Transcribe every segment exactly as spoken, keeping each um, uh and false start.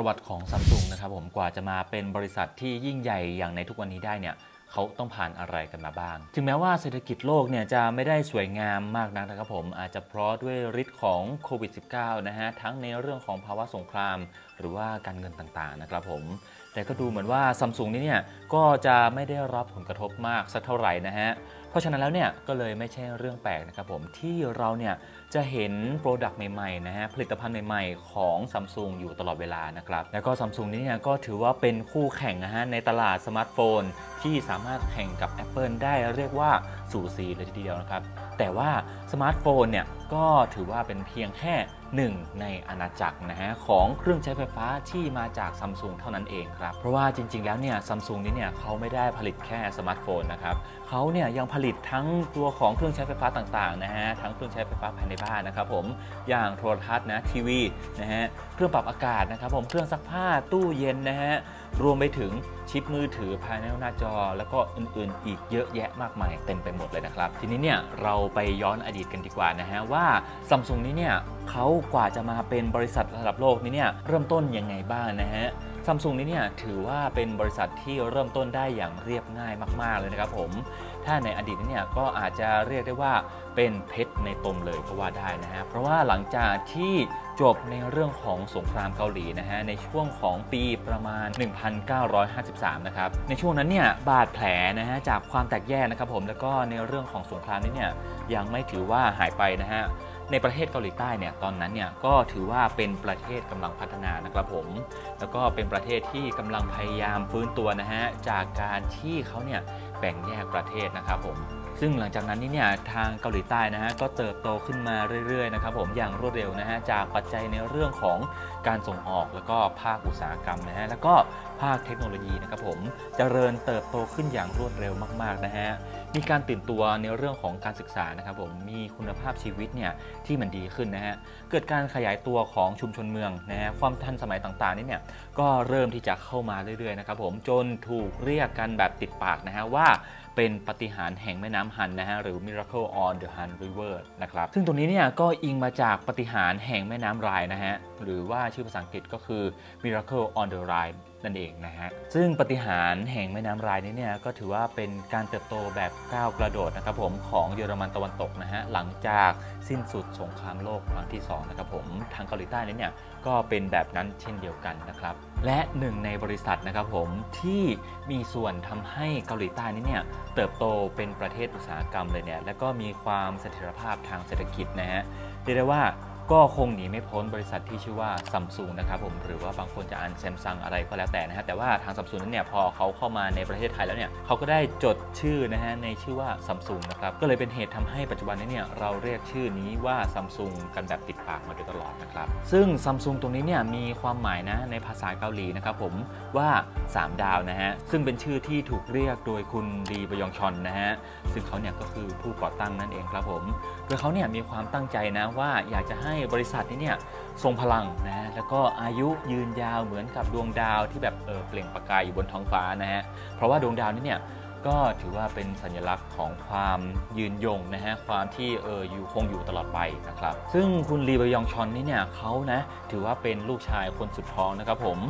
ประวัติของ Samsung นะครับผมกว่าจะมาเป็นบริษัทที่ยิ่งใหญ่อย่างในทุกวันนี้ได้เนี่ยเขาต้องผ่านอะไรกันมาบ้างถึงแม้ว่าเศรษฐกิจโลกเนี่ยจะไม่ได้สวยงามมากนักนะครับผมอาจจะเพราะด้วยฤทธิ์ของโควิด สิบเก้า นะฮะทั้งในเรื่องของภาวะสงครามหรือว่าการเงินต่างๆนะครับผมแต่ก็ดูเหมือนว่า Samsung นี่เนี่ยก็จะไม่ได้รับผลกระทบมากสักเท่าไหร่นะฮะเพราะฉะนั้นแล้วเนี่ยก็เลยไม่ใช่เรื่องแปลกนะครับผมที่เราเนี่ยจะเห็นโปรดักต์ใหม่ๆนะฮะผลิตภัณฑ์ใหม่ๆของ Samsung อยู่ตลอดเวลานะครับแล้วก็ Samsung นี่เนี่ยก็ถือว่าเป็นคู่แข่งนะฮะในตลาดสมาร์ทโฟนที่สามารถแข่งกับ Apple ได้เรียกว่าสูสีเลยทีเดียวนะครับแต่ว่าสมาร์ทโฟนเนี่ยก็ถือว่าเป็นเพียงแค่หนึ่งในอาณาจักรนะฮะของเครื่องใช้ไฟฟ้าที่มาจาก Samsung เท่านั้นเองครับเพราะว่าจริงๆแล้วเนี่ย Samsung นี่เนี่ยเขาไม่ได้ผลิตแค่สมาร์ทโฟนนะครับเขาเนี่ยยังผลิตทั้งตัวของเครื่องใช้ไฟฟ้าต่างๆนะฮะทั้งเครื่องใช้ไฟฟ้าภายในบ้านนะครับผมอย่างโทรทัศน์นะทีวีนะฮะเครื่องปรับอากาศนะครับผมเครื่องซักผ้าตู้เย็นนะฮะรวมไปถึงชิปมือถือภายในหน้าจอแล้วก็อื่นๆอีกเยอะแยะมากมายเต็มไปหมดเลยนะครับทีนี้เนี่ยเราไปย้อนอดีตกันดีกว่านะฮะว่า Samsung นี่เนี่ยเขากว่าจะมาเป็นบริษัทระดับโลกนี้เนี่ยเริ่มต้นยังไงบ้างนะฮะ Samsung นี่เนี่ยถือว่าเป็นบริษัทที่เริ่มต้นได้อย่างเรียบง่ายมากๆเลยนะครับผมถ้าในอดีตนี่เนี่ยก็อาจจะเรียกได้ว่าเป็นเพชรในตมเลยก็ว่าได้นะฮะเพราะว่าหลังจากที่จบในเรื่องของสงครามเกาหลีนะฮะในช่วงของปีประมาณ หนึ่งพันเก้าร้อยห้าสิบสาม นะครับในช่วงนั้นเนี่ยบาดแผลนะฮะจากความแตกแยกนะครับผมแล้วก็ในเรื่องของสงครามนี้เนี่ยยังไม่ถือว่าหายไปนะฮะในประเทศเกาหลีใต้เนี่ยตอนนั้นเนี่ยก็ถือว่าเป็นประเทศกำลังพัฒนานะครับผมแล้วก็เป็นประเทศที่กำลังพยายามฟื้นตัวนะฮะจากการที่เขาเนี่ยแบ่งแยกประเทศนะครับผมซึ่งหลังจากนั้นนี่เนี่ยทางเกาหลีใต้นะฮะก็เติบโตขึ้นมาเรื่อยๆนะครับผมอย่างรวดเร็วนะฮะจากปัจจัยในเรื่องของการส่งออกแล้วก็ภาคอุตสาหกรรมนะฮะแล้วก็ภาคเทคโนโลยีนะครับผมเจริญเติบโตขึ้นอย่างรวดเร็วมากๆนะฮะมีการตื่นตัวในเรื่องของการศึกษานะครับผมมีคุณภาพชีวิตเนี่ยที่มันดีขึ้นนะฮะเกิดการขยายตัวของชุมชนเมืองนะฮะความทันสมัยต่างๆนี่เนี่ยก็เริ่มที่จะเข้ามาเรื่อยๆนะครับผมจนถูกเรียกกันแบบติดปากนะฮะว่าเป็นปาฏิหาริย์แห่งแม่น้ำฮันนะฮะหรือ Miracle on the Han River นะครับซึ่งตรงนี้เนี่ยก็อิงมาจากปาฏิหาริย์แห่งแม่น้ำไรน์นะฮะหรือว่าชื่อภาษาอังกฤษก็คือ Miracle on the Rhine นั่นเองนะฮะซึ่งปาฏิหาริย์แห่งแม่น้ำไรน์นี้เนี่ยก็ถือว่าเป็นการเติบโตแบบก้าวกระโดดนะครับผมของเยอรมันตะวันตกนะฮะหลังจากสิ้นสุดสงครามโลกครั้งที่สองนะครับผมทางเกาหลีใต้นี้เนี่ยก็เป็นแบบนั้นเช่นเดียวกันนะครับและหนึ่งในบริษัทนะครับผมที่มีส่วนทำให้เกาหลีใต้นี้เนี่ยเติบโตเป็นประเทศอุตสาหกรรมเลยเนี่ยและก็มีความเสถียรภาพทางเศรษฐกิจนะฮะเรียกได้ว่าก็คงหนีไม่พ้นบริษัทที่ชื่อว่า Samsung นะครับผมหรือว่าบางคนจะอ่าน Samsung อะไรก็แล้วแต่นะฮะแต่ว่าทาง Samsung นั้นเนี่ยพอเขาเข้ามาในประเทศไทยแล้วเนี่ยเขาก็ได้จดชื่อนะฮะในชื่อว่า Samsung นะครับก็เลยเป็นเหตุทำให้ปัจจุบันนี้เนี่ยเราเรียกชื่อนี้ว่า Samsung กันแบบติดปากมาโดยตลอดนะครับซึ่ง Samsung ตรงนี้เนี่ยมีความหมายนะในภาษาเกาหลีนะครับผมว่าสามดาวนะฮะซึ่งเป็นชื่อที่ถูกเรียกโดยคุณลีบยองชอนนะฮะซึ่งเขาเนี่ยก็คือผู้ก่อตั้งนั่นเองครับผมโดยเขาเนี่ยมีความตั้งใจนะว่าอยากจะให้บริษัทนี้เนี่ยทรงพลังนะแล้วก็อายุยืนยาวเหมือนกับดวงดาวที่แบบเออเปล่งประกายอยู่บนท้องฟ้านะฮะเพราะว่าดวงดาวนี้เนี่ยก็ถือว่าเป็นสัญลักษณ์ของความยืนยงนะฮะความที่เอออยู่คงอยู่ตลอดไปนะครับซึ่งคุณลีบยองชอนนี่เนี่ยเขานะถือว่าเป็นลูกชายคนสุดท้องนะครับผม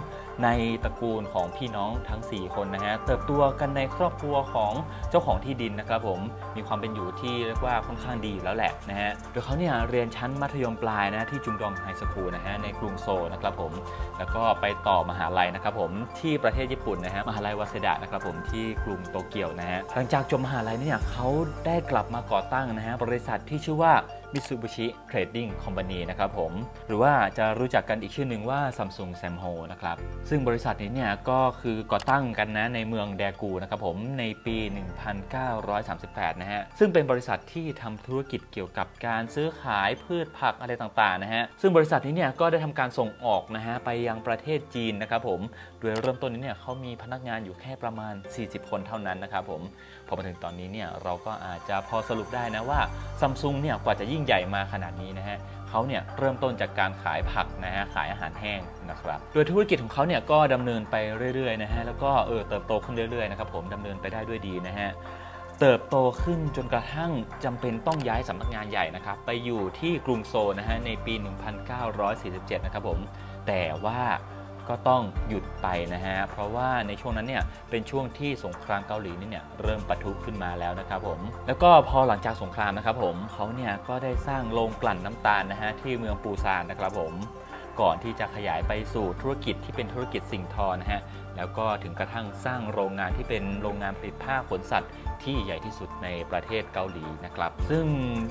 ในตระกูลของพี่น้องทั้งสี่คนนะฮะเติบโตกันในครอบครัวของเจ้าของที่ดินนะครับผมมีความเป็นอยู่ที่เรียกว่าค่อนข้างดีแล้วแหละนะฮะโดยเขาเนี่ยเรียนชั้นมัธยมปลายนะที่จุงดองไฮสคูลนะฮะในกรุงโซลนะครับผมแล้วก็ไปต่อมหาลัยนะครับผมที่ประเทศญี่ปุ่นนะฮะมหาลัยวาเซดะนะครับผมที่กรุงโตเกียวนะฮะหลังจากจบมหาลัยเนี่ยเขาได้กลับมาก่อตั้งนะฮะบริษัทที่ชื่อว่ามิตซูบิชิเทรดดิ้งคอมพานีนะครับผมหรือว่าจะรู้จักกันอีกชื่อหนึ่งว่า Samsung Samho นะครับซึ่งบริษัทนี้เนี่ยก็คือก่อตั้งกันนะในเมืองแดกูนะครับผมในปี หนึ่งพันเก้าร้อยสามสิบแปด นะฮะซึ่งเป็นบริษัทที่ทำธุรกิจเกี่ยวกับการซื้อขายพืชผักอะไรต่างๆนะฮะซึ่งบริษัทนี้เนี่ยก็ได้ทำการส่งออกนะฮะไปยังประเทศจีนนะครับผมโดยเริ่มต้นนี้เนี่ยเขามีพนักงานอยู่แค่ประมาณสี่สิบคนเท่านั้นนะครับผมพอมาถึงตอนนี้เนี่ยเราก็อาจจะพอสรุปได้นะว่า Samsung เนี่ยกว่าจะยิ่งใหญ่มาขนาดนี้นะฮะเขาเนี่ยเริ่มต้นจากการขายผักนะฮะขายอาหารแห้งนะครับโดยธุรกิจของเขาเนี่ยก็ดำเนินไปเรื่อยๆนะฮะแล้วก็เออเติบโตขึ้นเรื่อยๆนะครับผมดำเนินไปได้ด้วยดีนะฮะเติบโตขึ้นจนกระทั่งจำเป็นต้องย้ายสำนักงานใหญ่นะครับไปอยู่ที่กรุงโซลนะฮะในปีหนึ่งพันเก้าร้อยสี่สิบเจ็ดนะครับผมแต่ว่า ก็ต้องหยุดไปนะฮะเพราะว่าในช่วงนั้นเนี่ยเป็นช่วงที่สงครามเกาหลีนี่เนี่ยเริ่มปะทุขึ้นมาแล้วนะครับผมแล้วก็พอหลังจากสงครามนะครับผมเขาเนี่ยก็ได้สร้างโรงกลั่นน้ำตาลนะฮะที่เมืองปูซานนะครับผมก่อนที่จะขยายไปสู่ธุรกิจที่เป็นธุรกิจสิ่งทอนะฮะแล้วก็ถึงกระทั่งสร้างโรงงานที่เป็นโรงงานผลิตผ้าขนสัตว์ที่ใหญ่ที่สุดในประเทศเกาหลีนะครับซึ่ง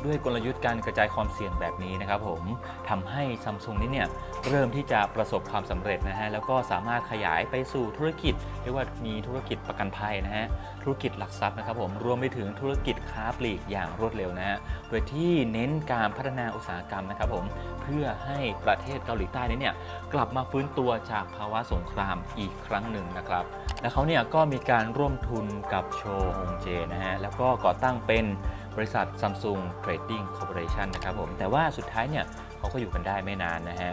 ด้วยกลยุทธ์การกระจายความเสี่ยงแบบนี้นะครับผมทำให้ Samsung นี้เนี่ยเริ่มที่จะประสบความสำเร็จนะฮะแล้วก็สามารถขยายไปสู่ธุรกิจเรียกว่ามีธุรกิจประกันภัยนะฮะธุรกิจหลักทรัพย์นะครับผมรวมไปถึงธุรกิจค้าปลีกอย่างรวดเร็วนะฮะโดยที่เน้นการพัฒนาอุตสาหกรรมนะครับผมเพื่อให้ประเทศเกาหลีใต้นี้เนี่ยกลับมาฟื้นตัวจากภาวะสงครามอีกครั้งหนึ่งนะครับและเขาเนี่ยก็มีการร่วมทุนกับโชฮงเจนะฮะแล้วก็ก่อตั้งเป็นบริษัท Samsung Trading Corporation นะครับผมแต่ว่าสุดท้ายเนี่ยเขาก็อยู่กันได้ไม่นานนะฮะ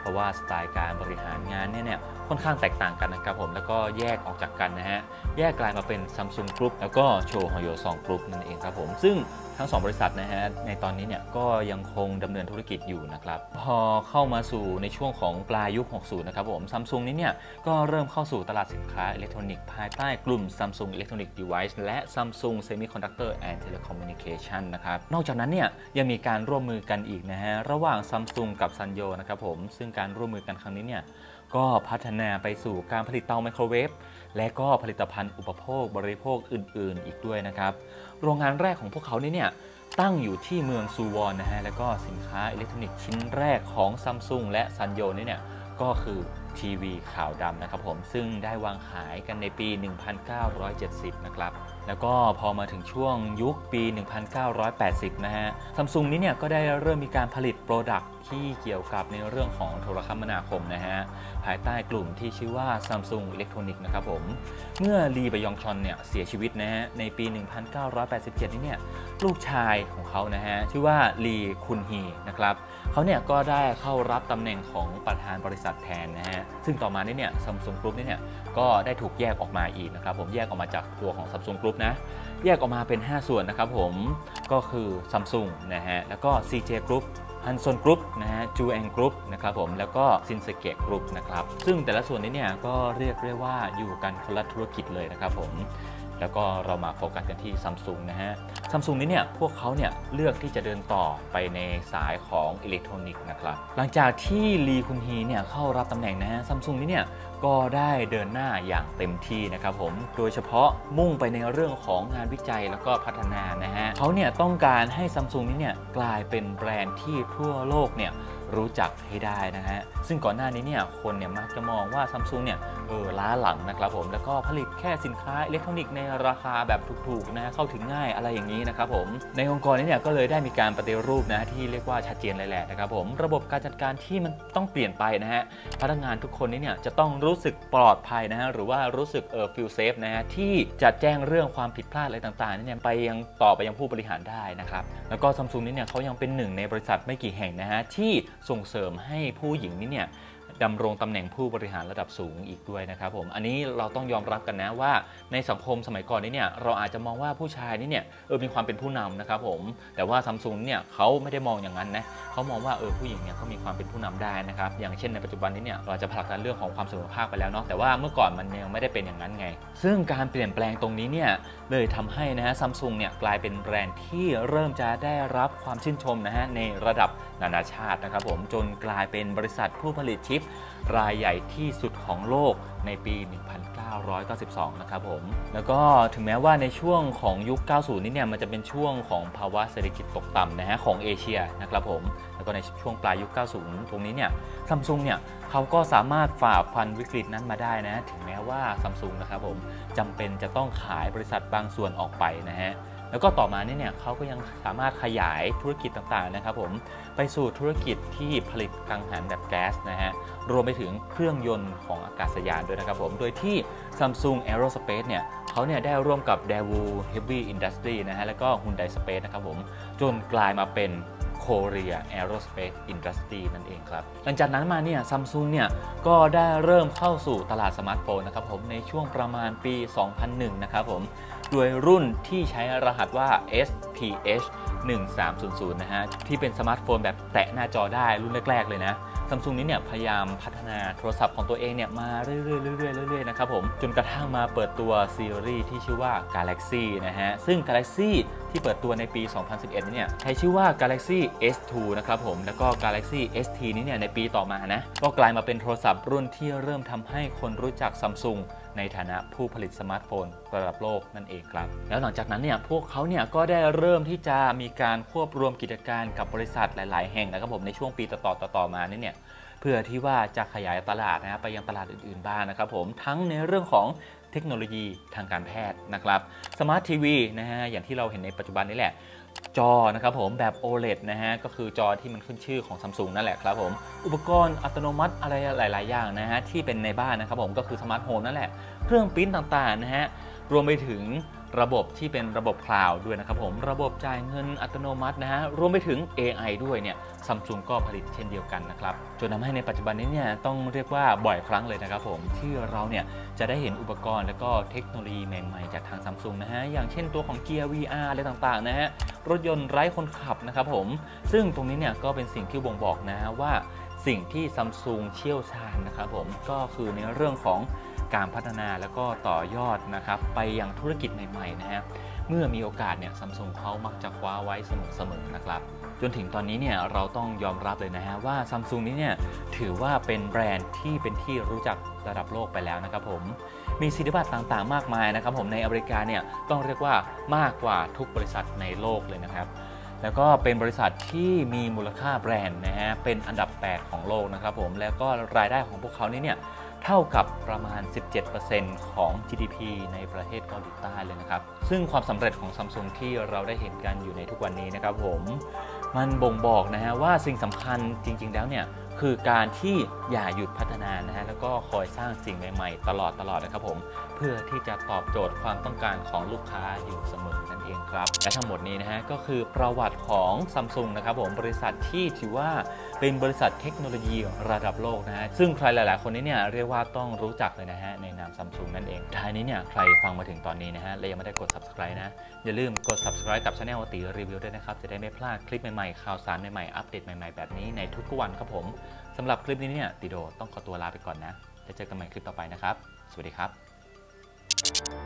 เพราะว่าสไตล์การบริหารงานเนี่ยเนี่ยค่อนข้างแตกต่างกันนะครับผมแล้วก็แยกออกจากกันนะฮะแยกกลายมาเป็น Samsung Group แล้วก็โชฮงโยซองกรุ๊ปนั่นเองครับผมซึ่งทั้งสองบริษัทนะฮะในตอนนี้เนี่ยก็ยังคงดำเนินธุรกิจอยู่นะครับพอเข้ามาสู่ในช่วงของปลายยุคหกสิบนะครับผม Samsung นี้เนี่ยก็เริ่มเข้าสู่ตลาดสินค้าอิเล็กทรอนิกส์ภายใต้กลุ่ม Samsung Electronics Device และ Samsung Semiconductor and Telecommunication นะครับนอกจากนั้นเนี่ยยังมีการร่วมมือกันอีกนะฮะระหว่าง Samsung กับ Sanyo นะครับผมซึ่งการร่วมมือกันครั้งนี้เนี่ยก็พัฒนาไปสู่การผลิตเตาไมโครเวฟและก็ผลิตภัณฑ์อุปโภคบริโภคอื่นๆอีกด้วยนะครับโรงงานแรกของพวกเขาเนี่ยตั้งอยู่ที่เมืองซูวอนนะฮะแล้วก็สินค้าอิเล็กทรอนิกส์ชิ้นแรกของ Samsung และ Sanyo เนี่ยก็คือทีวีขาวดำนะครับผมซึ่งได้วางขายกันในปี หนึ่งพันเก้าร้อยเจ็ดสิบ นะครับแล้วก็พอมาถึงช่วงยุคปี หนึ่งพันเก้าร้อยแปดสิบ นะฮะ Samsung นี้เนี่ยก็ได้เริ่มมีการผลิตโปรดักต์ที่เกี่ยวกับในเรื่องของโทรคมนาคมนะฮะภายใต้กลุ่มที่ชื่อว่า Samsung Electronics นะครับผมเมื่อลีบยองชอนเนี่ยเสียชีวิตนะฮะในปี หนึ่งพันเก้าร้อยแปดสิบเจ็ด นี้เนี่ยลูกชายของเขานะฮะชื่อว่าลีคุนฮีนะครับเขาเนี่ยก็ได้เข้ารับตำแหน่งของประธานบริษัทแทนนะฮะซึ่งต่อมาเนี่ย Samsung Group เนี่ยก็ได้ถูกแยกออกมาอีกนะครับผมแยกออกมาจากตัวของ Samsung Group นะแยกออกมาเป็นห้าส่วนนะครับผมก็คือ Samsung นะฮะแล้วก็ ซี เจ Group Hanson Group นะฮะ Joo Eng Group นะครับผมแล้วก็ Sinsuke Group นะครับซึ่งแต่ละส่วนนี้เนี่ยก็เรียกได้ว่าอยู่กันคนละธุรกิจเลยนะครับผมแล้วก็เรามาโฟกัสกันที่ Samsung นะฮะ Samsung นี้เนี่ยพวกเขาเนี่ยเลือกที่จะเดินต่อไปในสายของอิเล็กทรอนิกส์นะครับหลังจากที่ลีคุนฮีเนี่ยเข้ารับตำแหน่งนะฮะ Samsung นี้เนี่ยก็ได้เดินหน้าอย่างเต็มที่นะครับผมโดยเฉพาะมุ่งไปในเรื่องของงานวิจัยแล้วก็พัฒนานะฮะเขาเนี่ยต้องการให้ Samsung นี้เนี่ยกลายเป็นแบรนด์ที่ทั่วโลกเนี่ยรู้จักให้ได้นะฮะซึ่งก่อนหน้านี้เนี่ยคนเนี่ยมักจะมองว่า Samsung เนี่ยเออล้าหลังนะครับผมแล้วก็ผลิตแค่สินค้าอิเล็กทรอนิกส์ในราคาแบบถูกๆนะเข้าถึงง่ายอะไรอย่างนี้นะครับผมในองค์กรนี้เนี่ยก็เลยได้มีการปฏิรูปนะที่เรียกว่าชัดเจนเลยแหละนะครับผมระบบการจัดการที่มันต้องเปลี่ยนไปนะฮะพนักงานทุกคนนี้เนี่ยจะต้องรู้สึกปลอดภัยนะฮะหรือว่ารู้สึกเออฟีลเซฟนะฮะที่จะแจ้งเรื่องความผิดพลาดอะไรต่างๆนี่เนี่ยไปยังต่อไปยังผู้บริหารได้นะครับแล้วก็ Samsung นี้เนี่ยเขายังเป็นหนึ่งในบริษัทไม่กี่แห่งนะฮะที่ส่งเสริมให้ผู้หญิงนี้เนี่ยดำรงตำแหน่งผู้บริหารระดับสูงอีกด้วยนะครับผมอันนี้เราต้องยอมรับกันนะว่าในสังคมสมัยก่อนนี้เนี่ยเราอาจจะมองว่าผู้ชายนี่เนี่ยเออมีความเป็นผู้นำนะครับผมแต่ว่า Samsung เนี่ยเขาไม่ได้มองอย่างนั้นนะเขามองว่าเออผู้หญิงเนี่ยเขามีความเป็นผู้นำได้นะครับอย่างเช่นในปัจจุบันนี้เนี่ยเราจะผลักดันเรื่องของความเสมอภาคไปแล้วเนาะแต่ว่าเมื่อก่อนมันยังไม่ได้เป็นอย่างนั้นไงซึ่งการเปลี่ยนแปลงตรงนี้เนี่ยเลยทำให้นะฮะ Samsung เนี่ยกลายเป็นแบรนด์ที่เริ่มจะได้รับความชื่นชมนะฮะในระดับนานาชาตินะครับผมจนกลายเป็นบริษัทผู้ผลิตชิปรายใหญ่ที่สุดของโลกในปี หนึ่งพันเก้าร้อยเก้าสิบสอง นะครับผมแล้วก็ถึงแม้ว่าในช่วงของยุค เก้าสิบ นี้เนี่ยมันจะเป็นช่วงของภาวะเศรษฐกิจตกต่ำนะฮะของเอเชียนะครับผมแล้วก็ในช่วงปลายยุค เก้าสิบ ตรงนี้เนี่ย Samsung เนี่ยเขาก็สามารถฝ่าฟันวิกฤตนั้นมาได้นะถึงแม้ว่า Samsung นะครับผมจำเป็นจะต้องขายบริษัทบางส่วนออกไปนะฮะแล้วก็ต่อมาเนี่ยเขาก็ยังสามารถขยายธุรกิจต่างๆนะครับผมไปสู่ธุรกิจที่ผลิตกังหันแบบแก๊สนะฮะรวมไปถึงเครื่องยนต์ของอากาศยานด้วยนะครับผมโดยที่ Samsung Aerospace เนี่ยเขาเนี่ยได้ร่วมกับ Daewoo Heavy Industry นะฮะแล้วก็ Hyundai Space นะครับผมจนกลายมาเป็น Korea Aerospace Industry นั่นเองครับหลังจากนั้นมาเนี่ย Samsung เนี่ยก็ได้เริ่มเข้าสู่ตลาดสมาร์ทโฟนนะครับผมในช่วงประมาณปี สองพันหนึ่ง นะครับผมด้วยรุ่นที่ใช้รหัสว่า เอส พี เอช หนึ่งสามศูนย์ศูนย์ นะฮะที่เป็นสมาร์ทโฟนแบบแตะหน้าจอได้รุ่นแรกๆเลยนะ Samsung นี้เนี่ยพยายามพัฒนาโทรศัพท์ของตัวเองเนี่ยมาเรื่อยๆเรื่อยๆเรื่อยๆนะครับผมจนกระทั่งมาเปิดตัวซีรีส์ที่ชื่อว่า Galaxy นะฮะซึ่ง Galaxy ที่เปิดตัวในปี สองพันสิบเอ็ด เนี่ยใช้ชื่อว่า Galaxy เอส ทู นะครับผมแล้วก็ Galaxy เอส ที นี้เนี่ยในปีต่อมานะก็กลายมาเป็นโทรศัพท์รุ่นที่เริ่มทำให้คนรู้จัก Samsungในฐานะผู้ผลิตสมาร์ทโฟนระดับโลกนั่นเองครับแล้วหลังจากนั้นเนี่ยพวกเขาเนี่ยก็ได้เริ่มที่จะมีการควบรวมกิจการกับบริษัทหลายๆแห่งนะครับผมในช่วงปีต่อๆต่อๆมานี่เนี่ยเพื่อที่ว่าจะขยายตลาดนะไปยังตลาดอื่นๆบ้าง น, นะครับผมทั้งในเรื่องของเทคโนโลยีทางการแพทย์นะครับสมาร์ททีวีนะฮะอย่างที่เราเห็นในปัจจุบันนี่แหละจอนะครับผมแบบ โอ แอล อี ดี นะฮะก็คือจอที่มันขึ้นชื่อของ Samsung นั่นแหละครับผมอุปกรณ์อัตโนมัติอะไรหลายๆอย่างนะฮะที่เป็นในบ้านนะครับผมก็คือสมาร์ทโฮมนั่นแหละเครื่องปริ้นต่างๆนะฮะรวมไปถึงระบบที่เป็นระบบคลาวด์ด้วยนะครับผมระบบจ่ายเงินอัตโนมัตินะฮะรวมไปถึง เอ ไอ ด้วยเนี่ย Samsung ก็ผลิตเช่นเดียวกันนะครับจนทำให้ในปัจจุบันนี้เนี่ยต้องเรียกว่าบ่อยครั้งเลยนะครับผมที่เราเนี่ยจะได้เห็นอุปกรณ์และก็เทคโนโลยีใหม่ๆจากทาง Samsung นะฮะอย่างเช่นตัวของเกียร์ วี อาร์ อะไรต่างๆนะฮะรถยนต์ไร้คนขับนะครับผมซึ่งตรงนี้เนี่ยก็เป็นสิ่งที่บ่งบอกนะฮะว่าสิ่งที่ Samsung เชี่ยวชาญนะครับผมก็คือในเรื่องของการพัฒนาแล้วก็ต่อยอดนะครับไปยังธุรกิจใหม่ๆนะฮะเมื่อมีโอกาสเนี่ย Samsung เขามักจะคว้าไว้เสมอๆนะครับจนถึงตอนนี้เนี่ยเราต้องยอมรับเลยนะฮะว่า Samsung นี้เนี่ยถือว่าเป็นแบรนด์ที่เป็นที่รู้จักระดับโลกไปแล้วนะครับผมมีสิทธิบัตรต่างๆมากมายนะครับผมในอเมริกาเนี่ยต้องเรียกว่ามากกว่าทุกบริษัทในโลกเลยนะครับแล้วก็เป็นบริษัทที่มีมูลค่าแบรนด์นะฮะเป็นอันดับแปดของโลกนะครับผมแล้วก็รายได้ของพวกเขานี้เนี่ยเท่ากับประมาณ สิบเจ็ดเปอร์เซ็นต์ ของ จี ดี พี ในประเทศเกาหลีใต้เลยนะครับซึ่งความสำเร็จของ Samsung ที่เราได้เห็นกันอยู่ในทุกวันนี้นะครับผมมันบ่งบอกนะฮะว่าสิ่งสำคัญจริงๆแล้วเนี่ยคือการที่อย่าหยุดพัฒนานะฮะแล้วก็คอยสร้างสิ่งใหม่ๆตลอดตลอดนะครับผมเพื่อที่จะตอบโจทย์ความต้องการของลูกค้าอยู่เสมอนั่นเองครับและทั้งหมดนี้นะฮะก็คือประวัติของ Samsung นะครับผมบริษัทที่ถือว่าเป็นบริษัทเทคโนโลยีระดับโลกนะฮะซึ่งใครหลายๆคนนี้เนี่ยเรียกว่าต้องรู้จักเลยนะฮะในนาม Samsung นั่นเองท้ายนี้เนี่ยใครฟังมาถึงตอนนี้นะฮะและยังไม่ได้กด Subscribe นะอย่าลืมกด Subscribe กับ Channel ตีรีวิวด้วยนะครับจะได้ไม่พลาดคลิปใหม่ๆข่าวสารใหม่ๆอัปเดตใหม่ๆแบบนี้ในทุกๆวันครับผมสำหรับคลิปนี้เนี่ยติโดต้องขอตัวลาไปก่อนนะแล้วเจอกันใหม่คลิปต่อไปนะครับสวัสดีครับ